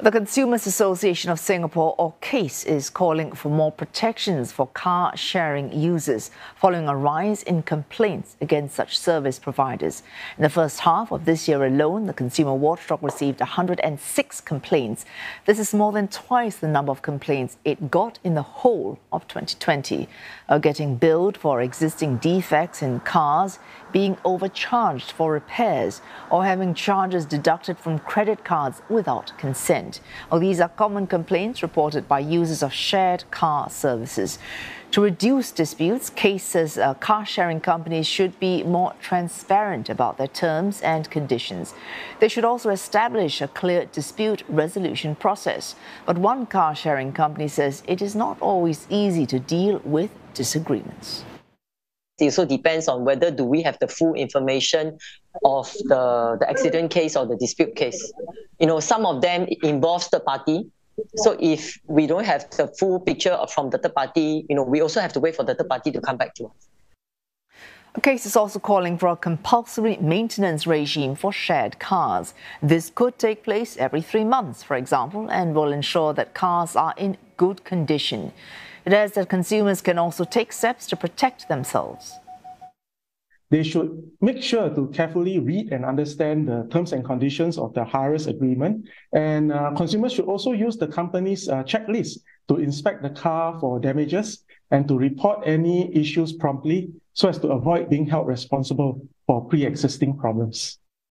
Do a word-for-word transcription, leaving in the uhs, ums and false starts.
The Consumers Association of Singapore, or C A S, is calling for more protections for car-sharing users following a rise in complaints against such service providers. In the first half of this year alone, the Consumer Watchdog received one hundred and six complaints. This is more than twice the number of complaints it got in the whole of twenty twenty. Are getting billed for existing defects in cars, being overcharged for repairs, or having charges deducted from credit cards without consent. Well, these are common complaints reported by users of shared car services. To reduce disputes, C A S says uh, car-sharing companies should be more transparent about their terms and conditions. They should also establish a clear dispute resolution process. But one car-sharing company says it is not always easy to deal with disagreements. It also depends on whether do we have the full information of the, the accident case or the dispute case. You know, some of them involves third party. So if we don't have the full picture from the third party, you know, we also have to wait for the third party to come back to us. The C A S is also calling for a compulsory maintenance regime for shared cars. This could take place every three months, for example, and will ensure that cars are in good condition. It adds that consumers can also take steps to protect themselves. They should make sure to carefully read and understand the terms and conditions of the hire-use agreement. And uh, consumers should also use the company's uh, checklist to inspect the car for damages and to report any issues promptly, so as to avoid being held responsible for pre-existing problems.